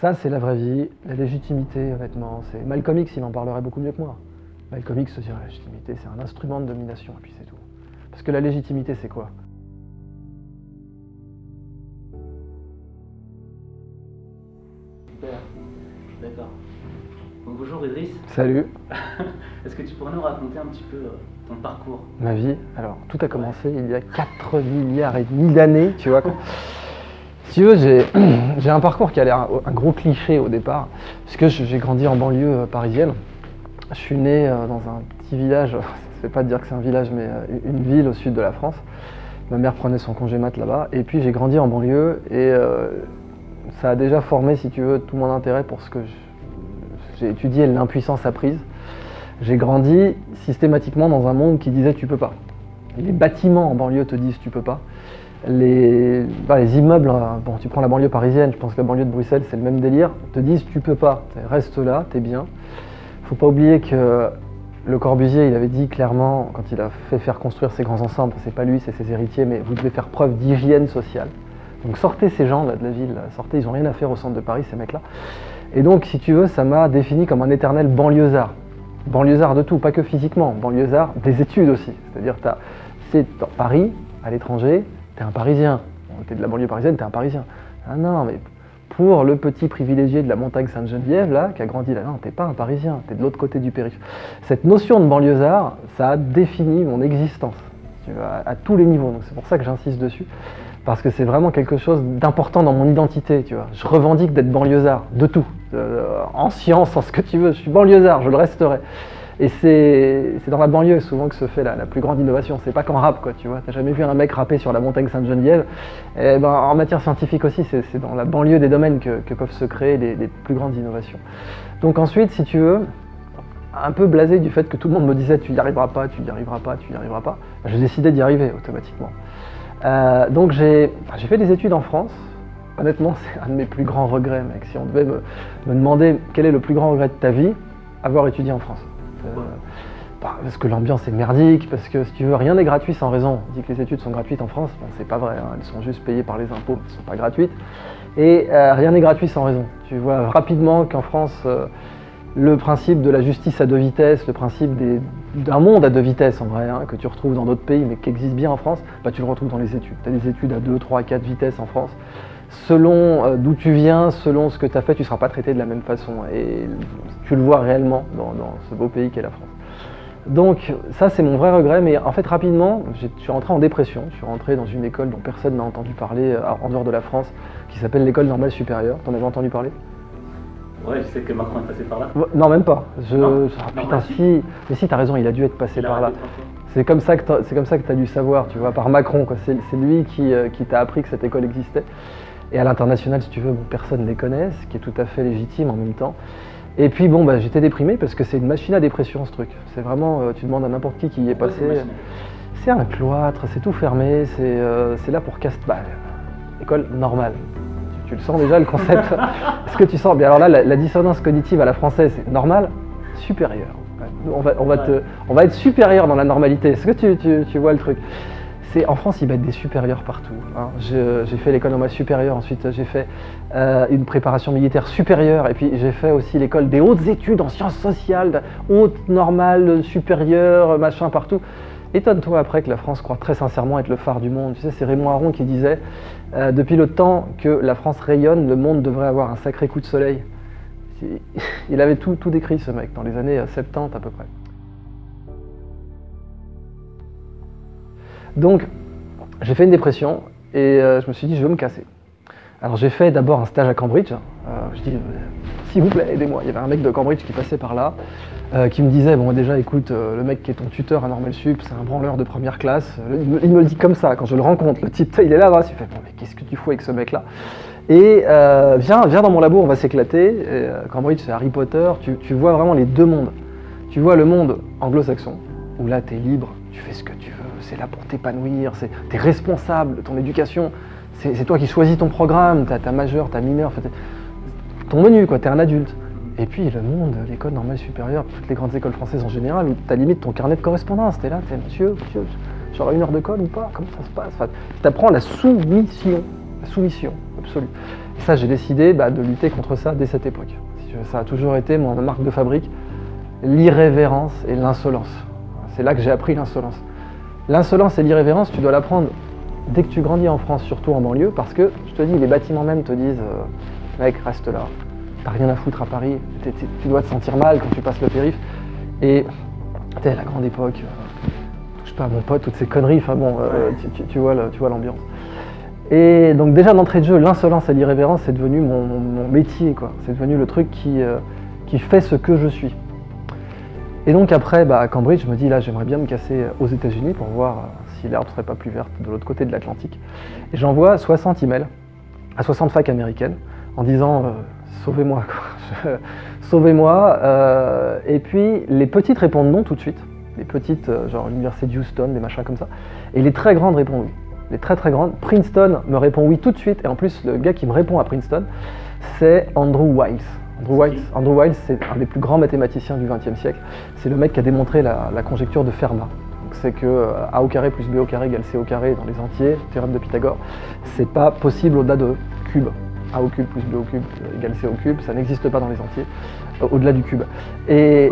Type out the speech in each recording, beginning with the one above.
Ça, c'est la vraie vie, la légitimité, honnêtement. Malcolm X, il en parlerait beaucoup mieux que moi. Malcolm X se dirait la légitimité, c'est un instrument de domination, et puis c'est tout. Parce que la légitimité, c'est quoi? Super, d'accord. Donc, bonjour Idriss. Salut. Est-ce que tu pourrais nous raconter un petit peu ton parcours? Ma vie? Alors, tout a commencé il y a 4 milliards et demi d'années, tu vois. Si tu veux, j'ai un parcours qui a l'air un gros cliché au départ, puisque j'ai grandi en banlieue parisienne. Je suis né dans un petit village, c'est pas de dire que c'est un village, mais une ville au sud de la France. Ma mère prenait son congé mat là-bas, et puis j'ai grandi en banlieue, et ça a déjà formé, si tu veux, tout mon intérêt pour ce que j'ai étudié, l'impuissance apprise. J'ai grandi systématiquement dans un monde qui disait tu peux pas. Les bâtiments en banlieue te disent tu peux pas. Les immeubles, bon, tu prends la banlieue parisienne, je pense que la banlieue de Bruxelles, c'est le même délire, te disent tu peux pas, reste là, t'es bien. Faut pas oublier que Le Corbusier, il avait dit clairement, quand il a fait faire construire ses grands ensembles, c'est pas lui, c'est ses héritiers, mais vous devez faire preuve d'hygiène sociale. Donc sortez ces gens là de la ville, sortez, ils ont rien à faire au centre de Paris, ces mecs-là. Et donc, si tu veux, ça m'a défini comme un éternel banlieusard. Banlieusard de tout, pas que physiquement, banlieusard des études aussi. C'est-à-dire, c'est dans Paris, à l'étranger, t'es un Parisien, t'es de la banlieue parisienne, t'es un Parisien. Ah non, mais pour le petit privilégié de la Montagne Sainte-Geneviève, là, qui a grandi là, non, t'es pas un Parisien, t'es de l'autre côté du périph'. Cette notion de banlieusard, ça a défini mon existence, à tous les niveaux, donc c'est pour ça que j'insiste dessus, parce que c'est vraiment quelque chose d'important dans mon identité, tu vois. Je revendique d'être banlieusard, de tout, en science, en ce que tu veux, je suis banlieusard, je le resterai. Et c'est dans la banlieue souvent que se fait la plus grande innovation, c'est pas qu'en rap, quoi, tu vois. T'as jamais vu un mec rapper sur la Montagne Sainte-Geneviève? Et ben, en matière scientifique aussi, c'est dans la banlieue des domaines que peuvent se créer les plus grandes innovations. Donc ensuite, si tu veux, un peu blasé du fait que tout le monde me disait tu n'y arriveras pas, tu n'y arriveras pas, tu n'y arriveras pas, j'ai décidé d'y arriver automatiquement. Donc j'ai fait des études en France. Honnêtement, c'est un de mes plus grands regrets, mec. Si on devait me demander quel est le plus grand regret de ta vie, avoir étudié en France. Parce que l'ambiance est merdique, parce que si tu veux, rien n'est gratuit sans raison. On dit que les études sont gratuites en France, bon, c'est pas vrai, hein. Elles sont juste payées par les impôts, elles sont pas gratuites. Et rien n'est gratuit sans raison. Tu vois rapidement qu'en France, le principe de la justice à deux vitesses, le principe d'un monde à deux vitesses en vrai, hein, que tu retrouves dans d'autres pays mais qui existe bien en France, bah, tu le retrouves dans les études. Tu as des études à 2, 3, 4 vitesses en France. Selon d'où tu viens, selon ce que tu as fait, tu ne seras pas traité de la même façon. Et tu le vois réellement dans ce beau pays qu'est la France. Donc ça, c'est mon vrai regret. Mais en fait, rapidement, je suis rentré en dépression. Je suis rentré dans une école dont personne n'a entendu parler en dehors de la France, qui s'appelle l'École Normale Supérieure. T'en avais entendu parler? Ouais, je sais que Macron est passé par là. Non, même pas. Putain, si. Mais si, t'as raison, il a dû être passé par là. C'est comme ça que t'as dû savoir, tu vois, par Macron, quoi. C'est lui qui t'a appris que cette école existait. Et à l'international, si tu veux, bon, personne ne les connaît, ce qui est tout à fait légitime en même temps. Et puis bon, bah, j'étais déprimé parce que c'est une machine à dépression, ce truc. C'est vraiment, tu demandes à n'importe qui y est passé. C'est un cloître, c'est tout fermé, c'est là pour casse-balles. École normale. Tu le sens déjà, le concept? Est-ce que tu sens? Bien alors là, la dissonance cognitive à la française, c'est normal, supérieur. On va être supérieur dans la normalité. Est-ce que tu vois le truc? En France, ils mettent des supérieurs partout, hein. J'ai fait l'école normale supérieure, ensuite j'ai fait une préparation militaire supérieure, et puis j'ai fait aussi l'école des hautes études en sciences sociales, haute, normale, supérieure, machin, partout. Étonne-toi après que la France croit très sincèrement être le phare du monde. Tu sais, c'est Raymond Aron qui disait « Depuis le temps que la France rayonne, le monde devrait avoir un sacré coup de soleil ». Il avait tout décrit, ce mec, dans les années 70 à peu près. Donc, j'ai fait une dépression et je me suis dit, je veux me casser. Alors, j'ai fait d'abord un stage à Cambridge. Je dis, s'il vous plaît, aidez-moi. Il y avait un mec de Cambridge qui passait par là, qui me disait, bon, déjà, écoute, le mec qui est ton tuteur à Normale Sup, c'est un branleur de première classe. Il me le dit comme ça, quand je le rencontre. Le type, il est là-bas. Il fait, bon, mais qu'est-ce que tu fous avec ce mec-là? Et viens dans mon labo, on va s'éclater. Cambridge, c'est Harry Potter. Tu vois vraiment les deux mondes. Tu vois le monde anglo-saxon, où là, t'es libre, tu fais ce que tu veux. C'est là pour t'épanouir, t'es responsable de ton éducation, c'est toi qui choisis ton programme, ta majeure, ta mineure, ton menu, quoi, t'es un adulte. Et puis le monde, l'école normale supérieure, toutes les grandes écoles françaises en général, où t'as limite ton carnet de correspondance, t'es là, t'es monsieur, j'aurai une heure de colle ou pas, comment ça se passe? T'apprends la soumission. la soumission absolue. Et ça, j'ai décidé de lutter contre ça dès cette époque. Ça a toujours été mon marque de fabrique, l'irrévérence et l'insolence. C'est là que j'ai appris l'insolence. L'insolence et l'irrévérence, tu dois l'apprendre dès que tu grandis en France, surtout en banlieue, parce que, je te dis, les bâtiments même te disent « Mec, reste là, t'as rien à foutre à Paris, tu dois te sentir mal quand tu passes le périph. » Et t'es à la grande époque, touche pas à mon pote, toutes ces conneries, enfin bon, tu vois l'ambiance. Et donc déjà d'entrée de jeu, l'insolence et l'irrévérence, c'est devenu mon métier, quoi. C'est devenu le truc qui fait ce que je suis. Et donc après, à Cambridge, je me dis, là, j'aimerais bien me casser aux États-Unis pour voir si l'herbe serait pas plus verte de l'autre côté de l'Atlantique. Et j'envoie 60 emails à 60 facs américaines en disant sauvez-moi, quoi. Sauvez-moi. Et puis les petites répondent non tout de suite. Les petites, genre l'université de Houston, des machins comme ça. Et les très grandes répondent oui. Les très très grandes. Princeton me répond oui tout de suite. Et en plus, le gars qui me répond à Princeton, c'est Andrew Wiles. Andrew Wiles, c'est un des plus grands mathématiciens du XXe siècle. C'est le mec qui a démontré la conjecture de Fermat. C'est que a au carré plus b au carré égale c au carré dans les entiers, théorème de Pythagore. C'est pas possible au-delà de cube. A au cube plus b au cube égale c au cube, ça n'existe pas dans les entiers, au-delà du cube. Et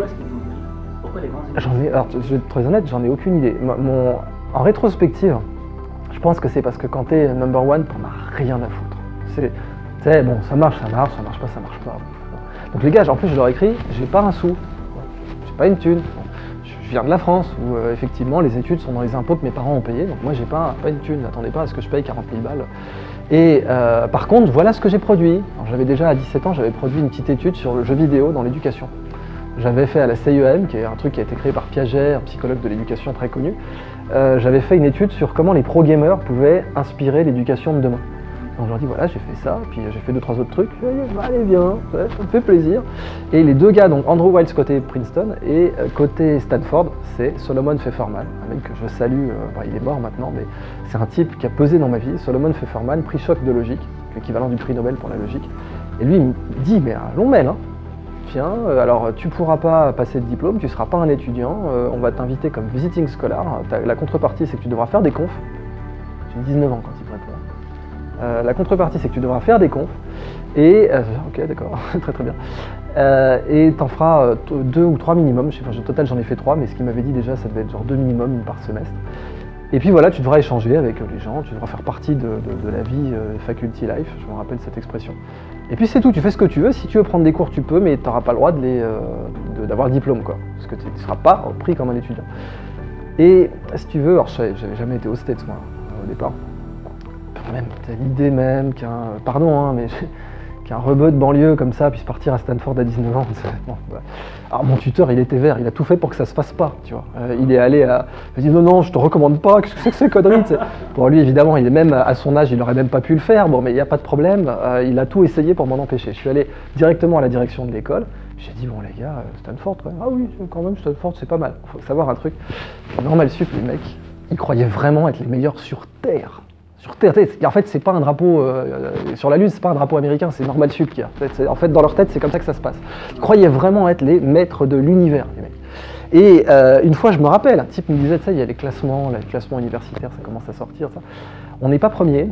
pourquoi les grands écoles ? Alors, je vais être très honnête, j'en ai aucune idée. En rétrospective, je pense que c'est parce que quand t'es number one, t'en as rien à foutre. C'est bon, ça marche pas, ça marche pas. Donc les gars, en plus je leur écris, j'ai pas un sou, j'ai pas une thune. Je viens de la France où effectivement les études sont dans les impôts que mes parents ont payé, donc moi j'ai pas une thune, n'attendez pas à ce que je paye 40 000 balles. Et par contre, voilà ce que j'ai produit. J'avais déjà à 17 ans, j'avais produit une petite étude sur le jeu vidéo dans l'éducation. J'avais fait à la CIEM, qui est un truc qui a été créé par Piaget, un psychologue de l'éducation très connu, j'avais fait une étude sur comment les pro-gamers pouvaient inspirer l'éducation de demain. Donc je leur dis voilà, j'ai fait ça, puis j'ai fait 2-3 autres trucs, allez bien, ça me fait plaisir. Et les deux gars, donc Andrew Wiles côté Princeton et côté Stanford, c'est Solomon Feferman, un mec que je salue, il est mort maintenant, mais c'est un type qui a pesé dans ma vie, Solomon Feferman, prix Choc de logique, l'équivalent du prix Nobel pour la logique. Et lui il me dit, mais un long mail, hein. Tiens, alors tu pourras pas passer de diplôme, tu seras pas un étudiant, on va t'inviter comme visiting scholar, la contrepartie c'est que tu devras faire des confs, j'ai 19 ans quand il me répond. La contrepartie, c'est que tu devras faire des confs, et ok, d'accord, très très bien, et t'en feras 2 ou 3 minimum, je sais pas, au total j'en ai fait 3, mais ce qu'il m'avait dit déjà, ça devait être genre 2 minimum, une par semestre. Et puis voilà, tu devras échanger avec les gens, tu devras faire partie de la vie faculty life, je me rappelle cette expression. Et puis c'est tout, tu fais ce que tu veux, si tu veux prendre des cours, tu peux, mais t'auras pas le droit d'avoir le diplôme, quoi, parce que tu seras pas pris comme un étudiant. Et si tu veux, alors j'avais jamais été au States, moi, au départ. L'idée même qu'un, pardon, hein, mais qu'un rebeu de banlieue comme ça puisse partir à Stanford à 19 ans. Bon, ouais. Alors mon tuteur, il était vert, il a tout fait pour que ça se fasse pas, tu vois. Il est allé à... Il dit non, je te recommande pas, qu'est-ce que c'est que ces conneries, tu sais. Bon, lui, évidemment, il est même à son âge, il aurait même pas pu le faire, bon, mais il n'y a pas de problème, il a tout essayé pour m'en empêcher. Je suis allé directement à la direction de l'école, j'ai dit, bon, les gars, Stanford, ouais. Ah oui, quand même, Stanford, c'est pas mal. Faut savoir un truc, Normale Sup, les mecs, ils croyaient vraiment être les meilleurs sur Terre. Sur Terre, en fait, c'est pas un drapeau sur la Lune, c'est pas un drapeau américain, c'est Normale Sup. En fait, dans leur tête, c'est comme ça que ça se passe. Ils croyaient vraiment être les maîtres de l'univers, les mecs. Et une fois, je me rappelle, un type me disait, tu sais, il y a les classements universitaires, ça commence à sortir, ça. On n'est pas premier,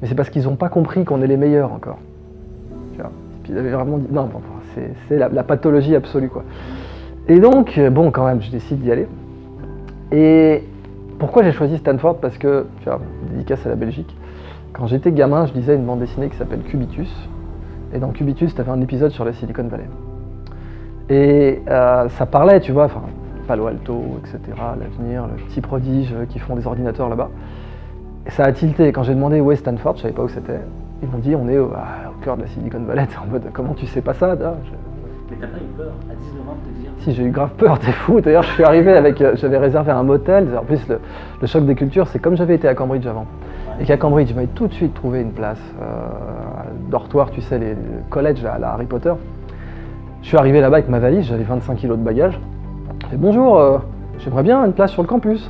mais c'est parce qu'ils n'ont pas compris qu'on est les meilleurs encore. Tu vois. Et puis ils avaient vraiment dit, non, bon, c'est la pathologie absolue, quoi. Et donc, bon, quand même, je décide d'y aller. Et pourquoi j'ai choisi Stanford? Parce que, tu vois, dédicace à la Belgique, quand j'étais gamin, je lisais une bande dessinée qui s'appelle Cubitus, et dans Cubitus, tu avais un épisode sur la Silicon Valley. Et ça parlait, tu vois, enfin, Palo Alto, etc., l'avenir, le petit prodige qui font des ordinateurs là-bas. Et ça a tilté, quand j'ai demandé où est Stanford, je savais pas où c'était, ils m'ont dit on est au cœur de la Silicon Valley, t'es en mode comment tu sais pas ça? Mais t'as pas eu peur à 19 ans de te dire? Si, j'ai eu grave peur, t'es fou. D'ailleurs, je suis arrivé avec. J'avais réservé un motel. En plus, le choc des cultures, c'est comme j'avais été à Cambridge avant. Ouais. Et qu'à Cambridge, je m'avais tout de suite trouvé une place. Dortoir, tu sais, les collèges à la Harry Potter. Je suis arrivé là-bas avec ma valise, j'avais 25 kilos de bagages. J'ai dit bonjour, j'aimerais bien une place sur le campus.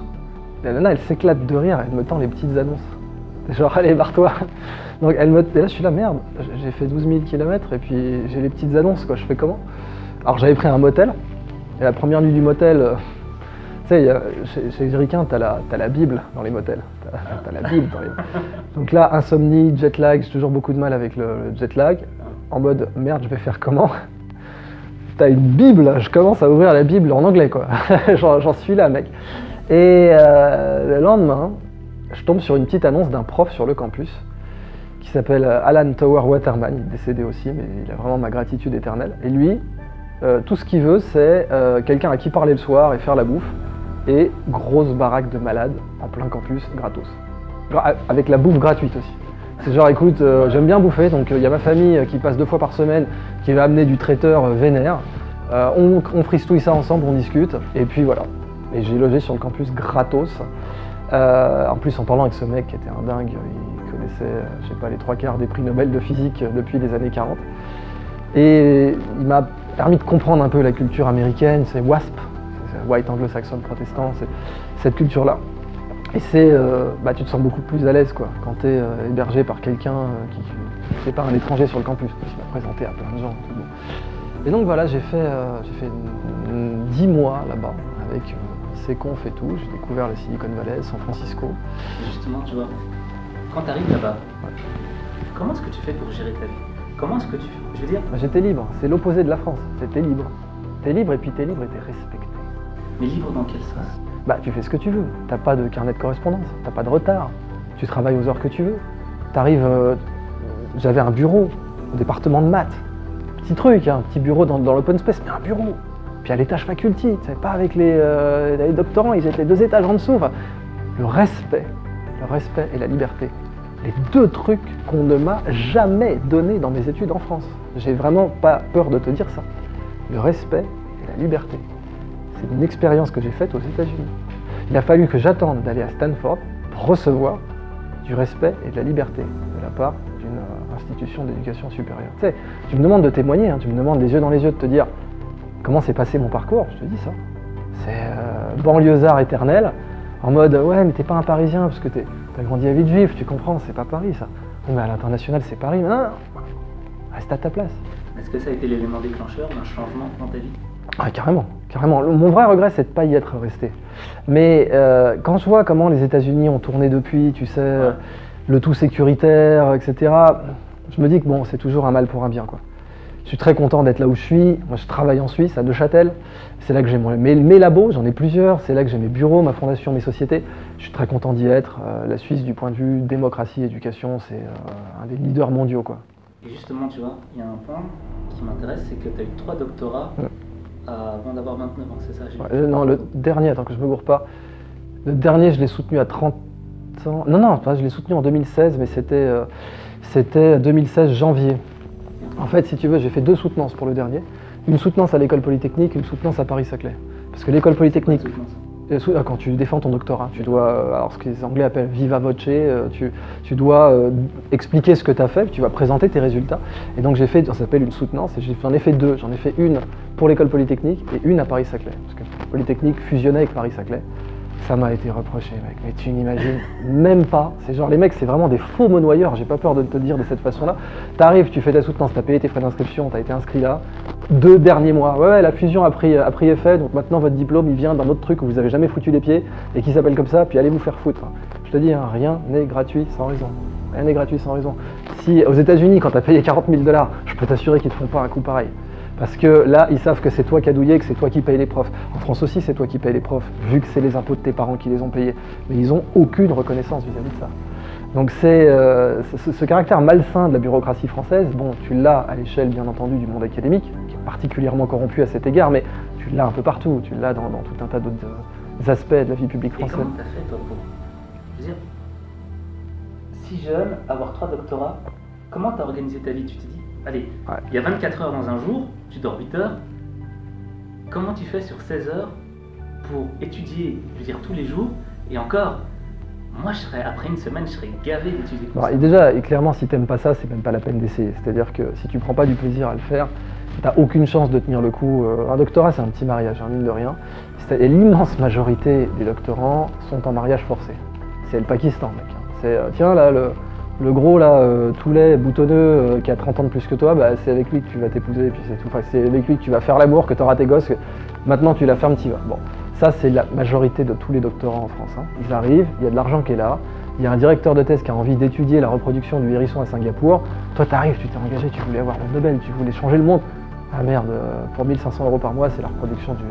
Et la nana, elle s'éclate de rire, elle me tend les petites annonces. Genre, allez, barre-toi. Donc, et là, je suis là, merde, j'ai fait 12 000 km et puis j'ai les petites annonces, quoi, je fais comment? Alors, j'avais pris un motel, et la première nuit du motel, Tu sais, chez les Ricains, t'as la Bible dans les motels. T'as la Bible dans les... Donc là, insomnie, jet lag, j'ai toujours beaucoup de mal avec le jet lag. En mode, merde, je vais faire comment? T'as une Bible, je commence à ouvrir la Bible en anglais, quoi. J'en suis là, mec. Et le lendemain, je tombe sur une petite annonce d'un prof sur le campus qui s'appelle Alan Tower Waterman, il est décédé aussi, mais il a vraiment ma gratitude éternelle. Et lui, tout ce qu'il veut, c'est quelqu'un à qui parler le soir et faire la bouffe. Et grosse baraque de malades en plein campus, gratos. Avec la bouffe gratuite aussi. C'est genre, écoute, j'aime bien bouffer, donc il y a ma famille qui passe 2 fois par semaine, qui va amener du traiteur vénère. On fristouille ça ensemble, on discute, et puis voilà. Et j'ai logé sur le campus gratos. En plus, en parlant avec ce mec qui était un dingue, il connaissait, je sais pas, les 3/4 des prix Nobel de physique depuis les années 40. Et il m'a permis de comprendre un peu la culture américaine, c'est WASP. White anglo-saxon protestant, c'est cette culture-là. Et c'est, bah, tu te sens beaucoup plus à l'aise quoi, quand tu es hébergé par quelqu'un qui n'est pas un étranger sur le campus, qui m'a présenté à plein de gens. Et donc voilà, j'ai fait 10 mois là-bas, avec ses confs et tout, j'ai découvert la Silicon Valley, San Francisco. Justement, tu vois, quand tu arrives là-bas, ouais. Comment est-ce que tu fais pour gérer ta vie? Comment est-ce que tu... Je veux dire... Bah, j'étais libre, c'est l'opposé de la France, c'était libre. T'es libre et puis t'es libre et t'es respecté. Mais libre dans quel sens? Bah tu fais ce que tu veux, t'as pas de carnet de correspondance, t'as pas de retard, tu travailles aux heures que tu veux, t'arrives, j'avais un bureau au département de maths, petit truc, un petit bureau dans l'open space, mais un bureau, puis à l'étage faculty, tu sais, pas avec les doctorants, ils étaient 2 étages en dessous, enfin, le respect et la liberté, les 2 trucs qu'on ne m'a jamais donné dans mes études en France, j'ai vraiment pas peur de te dire ça, le respect et la liberté. C'est une expérience que j'ai faite aux États-Unis. Il a fallu que j'attende d'aller à Stanford pour recevoir du respect et de la liberté de la part d'une institution d'éducation supérieure. Tu sais, tu me demandes de témoigner, hein, tu me demandes les yeux dans les yeux de te dire comment s'est passé mon parcours, je te dis ça. C'est banlieusard éternel, en mode ouais mais t'es pas un Parisien parce que t'as grandi à Villejuif, tu comprends, c'est pas Paris ça. Mais à l'international c'est Paris, non, reste à ta place. Est-ce que ça a été l'élément déclencheur d'un changement dans ta vie? Ah, carrément, carrément. Mon vrai regret, c'est de ne pas y être resté. Mais quand je vois comment les États-Unis ont tourné depuis, tu sais, ouais. Le tout sécuritaire, etc., je me dis que bon, c'est toujours un mal pour un bien, quoi. Je suis très content d'être là où je suis. Moi, je travaille en Suisse, à Neuchâtel. C'est là que j'ai mes labos, j'en ai plusieurs. C'est là que j'ai mes bureaux, ma fondation, mes sociétés. Je suis très content d'y être. La Suisse, du point de vue démocratie, éducation, c'est un des leaders mondiaux, quoi. Et justement, tu vois, il y a un point qui m'intéresse, c'est que tu as eu 3 doctorats. Ouais. Avant d'avoir 29 ans, c'est ça? Ouais, non, le dernier, attends que je me gourre pas. Le dernier, je l'ai soutenu à 30 ans. Non, je l'ai soutenu en 2016, mais c'était 2016 janvier. En fait, si tu veux, j'ai fait 2 soutenances pour le dernier. Une soutenance à l'École Polytechnique, une soutenance à Paris-Saclay. Parce que l'École Polytechnique, quand tu défends ton doctorat, tu dois, alors ce que les Anglais appellent viva voce, tu dois expliquer ce que tu as fait, tu vas présenter tes résultats. Et donc j'ai fait, ça s'appelle une soutenance, et j'en ai fait 2. J'en ai fait une pour l'École Polytechnique et une à Paris-Saclay. Parce que Polytechnique fusionnait avec Paris-Saclay. Ça m'a été reproché, mec, mais tu n'imagines même pas. C'est genre, les mecs, c'est vraiment des faux monoyeurs, j'ai pas peur de te dire de cette façon-là. T'arrives, tu fais ta soutenance, t'as payé tes frais d'inscription, t'as été inscrit là. 2 derniers mois, ouais, la fusion a pris effet, donc maintenant votre diplôme, il vient d'un autre truc où vous avez jamais foutu les pieds et qui s'appelle comme ça, puis allez vous faire foutre. Je te dis, hein, rien n'est gratuit sans raison. Rien n'est gratuit sans raison. Si aux États-Unis, quand t'as payé 40 000 $, je peux t'assurer qu'ils te font pas un coup pareil. Parce que là, ils savent que c'est toi qui as douillé, que c'est toi qui paye les profs. En France aussi, c'est toi qui paye les profs, vu que c'est les impôts de tes parents qui les ont payés. Mais ils n'ont aucune reconnaissance vis-à-vis de ça. Donc c'est ce caractère malsain de la bureaucratie française, bon, tu l'as à l'échelle, bien entendu, du monde académique, qui est particulièrement corrompu à cet égard, mais tu l'as un peu partout, tu l'as dans tout un tas d'autres aspects de la vie publique française. Et comment t'as fait, toi, pour... Je veux dire, si jeune, avoir 3 doctorats, comment t'as organisé ta vie? Tu t'es dit, allez, ouais. Il y a 24 heures dans un jour, tu dors 8 heures, comment tu fais sur 16 heures pour étudier, je veux dire, tous les jours, et encore, moi, après une semaine, je serais gavé d'étudier comme ça. Déjà, et clairement, si t'aimes pas ça, c'est même pas la peine d'essayer. C'est-à-dire que si tu prends pas du plaisir à le faire, t'as aucune chance de tenir le coup. Un doctorat, c'est un petit mariage, hein, mine de rien. Et l'immense majorité des doctorants sont en mariage forcé. C'est le Pakistan, mec. C'est, tiens, là, le gros, là, Toulet, boutonneux, qui a 30 ans de plus que toi, bah, c'est avec lui que tu vas t'épouser, et puis c'est tout. Enfin, c'est avec lui que tu vas faire l'amour, que t'auras tes gosses, que maintenant tu la fermes, t'y vas. Bon. Ça, c'est la majorité de tous les doctorants en France. Hein. Ils arrivent, il y a de l'argent qui est là, il y a un directeur de thèse qui a envie d'étudier la reproduction du hérisson à Singapour. Toi, t'arrives, tu t'es engagé, tu voulais avoir le Nobel, tu voulais changer le monde. Ah merde, pour 1500 € par mois, c'est la reproduction du...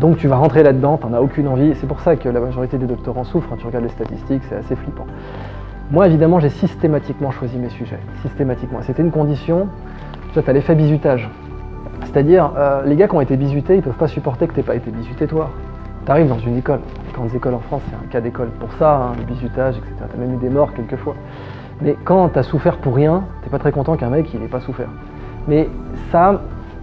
Donc tu vas rentrer là-dedans, t'en as aucune envie. C'est pour ça que la majorité des doctorants souffrent. Tu regardes les statistiques, c'est assez flippant. Moi, évidemment, j'ai systématiquement choisi mes sujets. Systématiquement. C'était une condition. Toi, t'as l'effet bizutage. C'est-à-dire, les gars qui ont été bizutés, ils peuvent pas supporter que t'aies pas été bizuté, toi. T'arrives dans une école. Les grandes écoles en France, c'est un cas d'école pour ça, hein, le bizutage, etc. T'as même eu des morts, quelquefois. Mais quand t'as souffert pour rien, t'es pas très content qu'un mec, il ait pas souffert. Mais ça,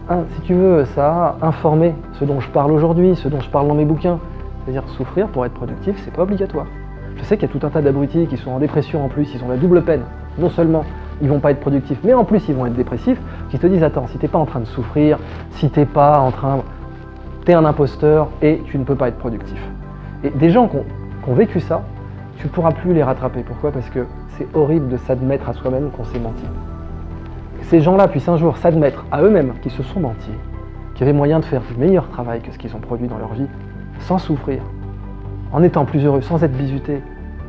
hein, si tu veux, ça a informé ce dont je parle aujourd'hui, ce dont je parle dans mes bouquins. C'est-à-dire, souffrir pour être productif, c'est pas obligatoire. Je sais qu'il y a tout un tas d'abrutis qui sont en dépression en plus, ils ont la double peine. Non seulement ils vont pas être productifs, mais en plus ils vont être dépressifs, qui te disent, attends, si t'es pas en train de souffrir, si t'es pas en train... T'es un imposteur et tu ne peux pas être productif. Et des gens qui ont vécu ça, tu pourras plus les rattraper. Pourquoi? Parce que c'est horrible de s'admettre à soi-même qu'on s'est menti. Ces gens-là puissent un jour s'admettre à eux-mêmes qu'ils se sont mentis, qu'il y avait moyen de faire du meilleur travail que ce qu'ils ont produit dans leur vie, sans souffrir, en étant plus heureux, sans être bizuté,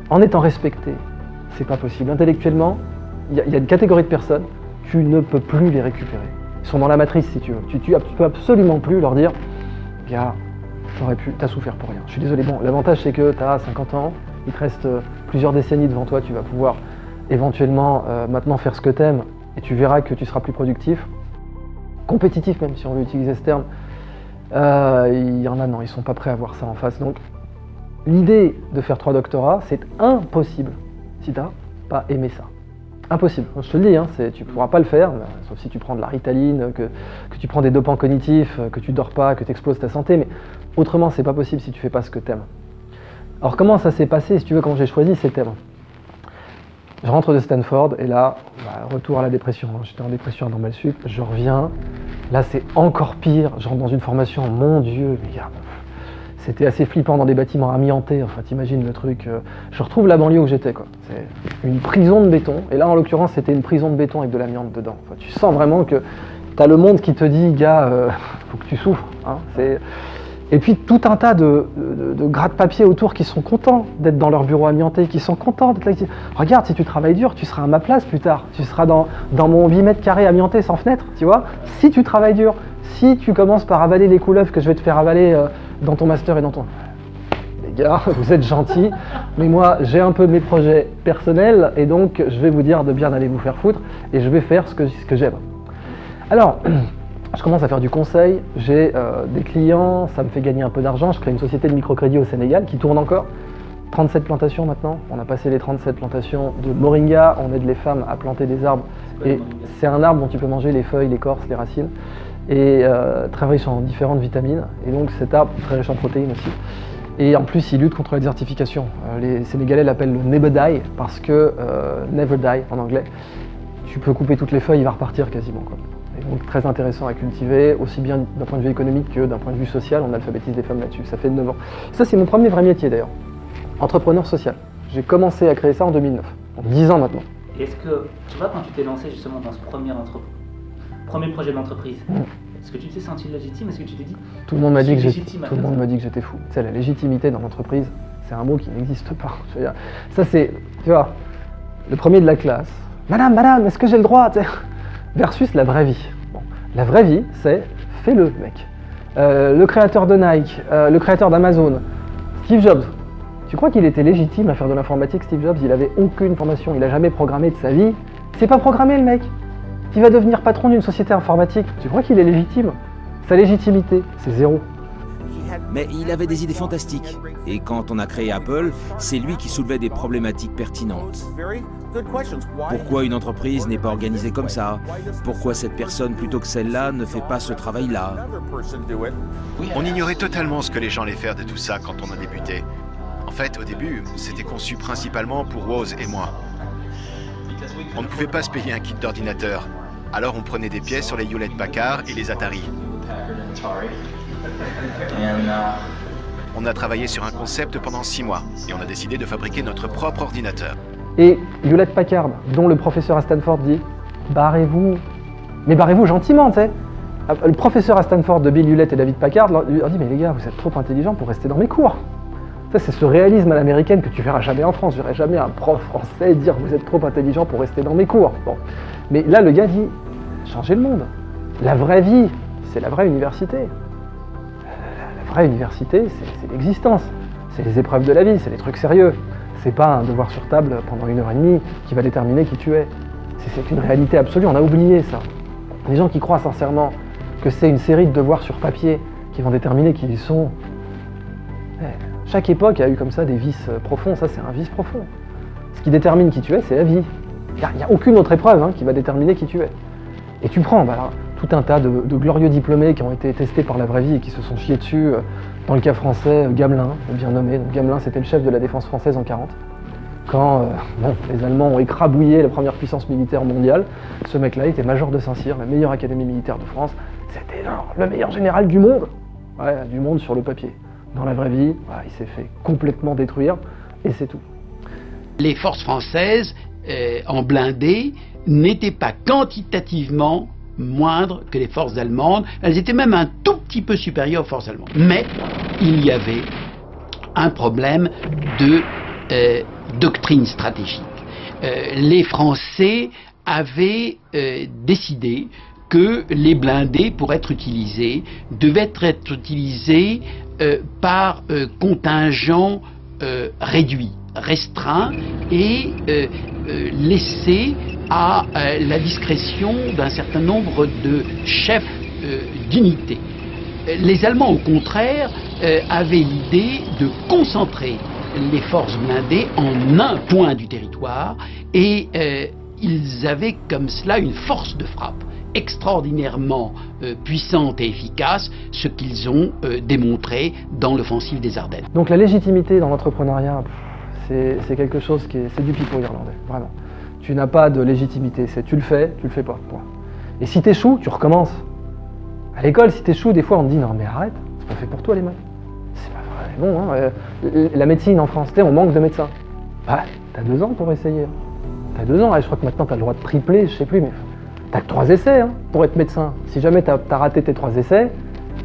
en étant respecté. C'est pas possible. Intellectuellement, il y a une catégorie de personnes, tu ne peux plus les récupérer. Ils sont dans la matrice, si tu veux. Tu ne peux absolument plus leur dire « Gars, t'aurais pu, t'as souffert pour rien. » Je suis désolé. Bon, l'avantage, c'est que t'as 50 ans, il te reste plusieurs décennies devant toi, tu vas pouvoir éventuellement maintenant faire ce que t'aimes et tu verras que tu seras plus productif. Compétitif, même, si on veut utiliser ce terme. Il y en a, non, ils sont pas prêts à voir ça en face. Donc, l'idée de faire 3 doctorats, c'est impossible si t'as pas aimé ça. Impossible, je te le dis, hein, tu ne pourras pas le faire, sauf si tu prends de la ritaline, que tu prends des dopants cognitifs, que tu dors pas, que tu exploses ta santé, mais autrement, c'est pas possible si tu fais pas ce que t'aimes. Alors comment ça s'est passé, si tu veux, quand j'ai choisi ces thèmes? Je rentre de Stanford, et là, bah, retour à la dépression, hein. J'étais en dépression à Normale Sup, je reviens, là c'est encore pire, je rentre dans une formation, mon Dieu, mais regarde, c'était assez flippant dans des bâtiments amiantés, enfin t'imagines le truc. Je retrouve la banlieue où j'étais, quoi. C'est une prison de béton, et là en l'occurrence c'était une prison de béton avec de l'amiante dedans. Enfin, tu sens vraiment que t'as le monde qui te dit, gars, faut que tu souffres. Hein. Et puis tout un tas de gratte-papier autour qui sont contents d'être dans leur bureau amianté, qui sont contents d'être là. Qui... Regarde, si tu travailles dur, tu seras à ma place plus tard, tu seras dans mon 8 mètres carrés amianté sans fenêtre, tu vois. Si tu travailles dur, si tu commences par avaler les couleuvres que je vais te faire avaler... dans ton master et dans ton... Les gars, vous êtes gentils, mais moi, j'ai un peu de mes projets personnels, et donc je vais vous dire de bien aller vous faire foutre, et je vais faire ce que j'aime. Alors, je commence à faire du conseil, j'ai des clients, ça me fait gagner un peu d'argent, je crée une société de microcrédit au Sénégal qui tourne encore. 37 plantations maintenant, on a passé les 37 plantations de Moringa, on aide les femmes à planter des arbres, et c'est un arbre dont tu peux manger les feuilles, l'écorce, les racines, et très riche en différentes vitamines, et donc cet arbre très riche en protéines aussi. Et en plus, il lutte contre la désertification. Les Sénégalais l'appellent le never die, parce que never die en anglais, tu peux couper toutes les feuilles, il va repartir quasiment, quoi. Et donc très intéressant à cultiver, aussi bien d'un point de vue économique que d'un point de vue social, on alphabétise des femmes là-dessus, ça fait 9 ans. Ça, c'est mon premier vrai métier d'ailleurs, entrepreneur social. J'ai commencé à créer ça en 2009, en 10 ans maintenant. Est-ce que, tu vois, quand tu t'es lancé justement dans ce premier projet d'entreprise, est-ce que tu t'es senti légitime? Est-ce que tu t'es dit... Tout le monde m'a dit que j'étais fou. Tu sais, la légitimité dans l'entreprise, c'est un mot qui n'existe pas. Ça c'est, tu vois, le premier de la classe. Madame, est-ce que j'ai le droit? Versus la vraie vie. Bon. La vraie vie, c'est fais-le, mec. Le créateur de Nike, le créateur d'Amazon, Steve Jobs. Tu crois qu'il était légitime à faire de l'informatique, Steve Jobs? Il avait aucune formation, il n'a jamais programmé de sa vie. C'est pas programmé, le mec. Il va devenir patron d'une société informatique. Tu crois qu'il est légitime? Sa légitimité, c'est zéro. Mais il avait des idées fantastiques. Et quand on a créé Apple, c'est lui qui soulevait des problématiques pertinentes. Pourquoi une entreprise n'est pas organisée comme ça? Pourquoi cette personne, plutôt que celle-là, ne fait pas ce travail-là? On ignorait totalement ce que les gens allaient faire de tout ça quand on a débuté. En fait, au début, c'était conçu principalement pour Rose et moi. On ne pouvait pas se payer un kit d'ordinateur. Alors on prenait des pièces sur les Hewlett-Packard et les Atari. On a travaillé sur un concept pendant 6 mois et on a décidé de fabriquer notre propre ordinateur. Et Hewlett-Packard, dont le professeur à Stanford dit « Barrez-vous ». Mais barrez-vous gentiment, tu sais. Le professeur à Stanford de Bill Hewlett et David Packard lui a dit « Mais les gars, vous êtes trop intelligents pour rester dans mes cours !» Ça, c'est ce réalisme à l'américaine que tu verras jamais en France. Je verrai jamais un prof français dire « Vous êtes trop intelligents pour rester dans mes cours !» Bon. Mais là, le gars dit « Changez le monde !» La vraie vie, c'est la vraie université. La vraie université, c'est l'existence. C'est les épreuves de la vie, c'est les trucs sérieux. C'est pas un devoir sur table pendant 1h30 qui va déterminer qui tu es. C'est une réalité absolue, on a oublié ça. Les gens qui croient sincèrement que c'est une série de devoirs sur papier qui vont déterminer qui ils sont. Chaque époque a eu comme ça des vices profonds, ça c'est un vice profond. Ce qui détermine qui tu es, c'est la vie. Il n'y a aucune autre épreuve qui va déterminer qui tu es. Et tu prends tout un tas de glorieux diplômés qui ont été testés par la vraie vie et qui se sont chiés dessus. Dans le cas français, Gamelin, bien nommé. Donc, Gamelin, c'était le chef de la défense française en 1940. Quand les Allemands ont écrabouillé la première puissance militaire mondiale, ce mec-là était major de Saint-Cyr, la meilleure académie militaire de France. C'était le meilleur général du monde. Ouais, du monde sur le papier. Dans la vraie vie, il s'est fait complètement détruire, et c'est tout. Les forces françaises, en blindés, n'étaient pas quantitativement moindres que les forces allemandes. Elles étaient même un tout petit peu supérieures aux forces allemandes. Mais il y avait un problème de... doctrine stratégique. Les Français avaient décidé que les blindés, pour être utilisés, devaient être utilisés par contingent réduit, restreint, et laissé à la discrétion d'un certain nombre de chefs d'unité. Les Allemands, au contraire, avaient l'idée de concentrer les forces blindées en un point du territoire, et ils avaient comme cela une force de frappe extraordinairement puissante et efficace, ce qu'ils ont démontré dans l'offensive des Ardennes. Donc la légitimité dans l'entrepreneuriat, c'est quelque chose qui est du pipeau irlandais, vraiment. Tu n'as pas de légitimité, c'est tu le fais pas, point. Et si t'échoues, tu recommences. À l'école, si t'échoues, des fois on te dit non mais arrête, c'est pas fait pour toi les mecs. Bon, la médecine en France, on manque de médecins. Bah, t'as 2 ans pour essayer. T'as 2 ans, je crois que maintenant t'as le droit de tripler, je sais plus, mais t'as que 3 essais pour être médecin. Si jamais t'as raté tes 3 essais,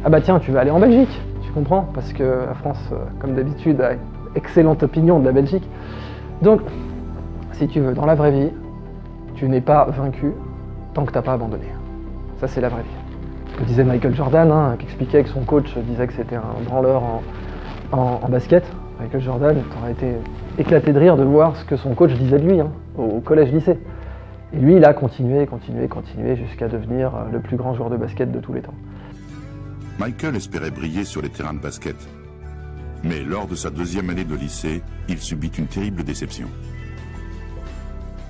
ah bah tiens, tu vas aller en Belgique, tu comprends, parce que la France, comme d'habitude, a une excellente opinion de la Belgique. Donc, si tu veux, dans la vraie vie, tu n'es pas vaincu tant que t'as pas abandonné. Ça, c'est la vraie vie. Que disait Michael Jordan, qui expliquait que son coach disait que c'était un branleur en basket. Michael Jordan aurait été éclaté de rire de voir ce que son coach disait de lui au collège-lycée. Et lui, il a continué jusqu'à devenir le plus grand joueur de basket de tous les temps. Michael espérait briller sur les terrains de basket. Mais lors de sa 2e année de lycée, il subit une terrible déception.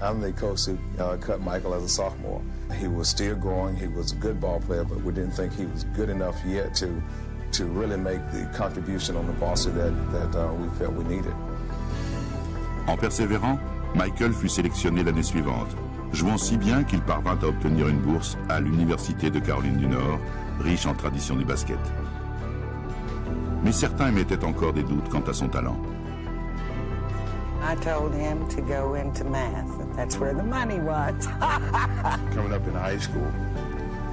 I'm the coach who cut Michael as a sophomore. He was still growing, he was a good ball player, but we didn't think he was good enough yet to really make the contribution on the varsity that we felt we needed. En persévérant, Michael fut sélectionné l'année suivante, jouant si bien qu'il parvint à obtenir une bourse à l'université de Caroline du Nord, riche en tradition du basket. Mais certains émettaient encore des doutes quant à son talent. I told him to go into math. That's where the money was. Coming up in high school,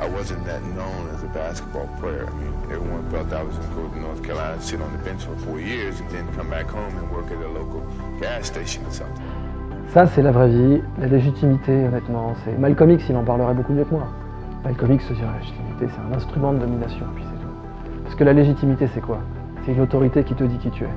I wasn't that known as a basketball player. I mean, everyone felt I was going to go to North Carolina, sit on the bench for 4 years, and then come back home and work at a local gas station or something. Ça, c'est la vraie vie, la légitimité, honnêtement. C'est Malcolm X, il en parlerait beaucoup mieux que moi. Malcolm X se dirait la légitimité, c'est un instrument de domination, puis c'est tout. Parce que la légitimité, c'est quoi? C'est une autorité qui te dit qui tu es.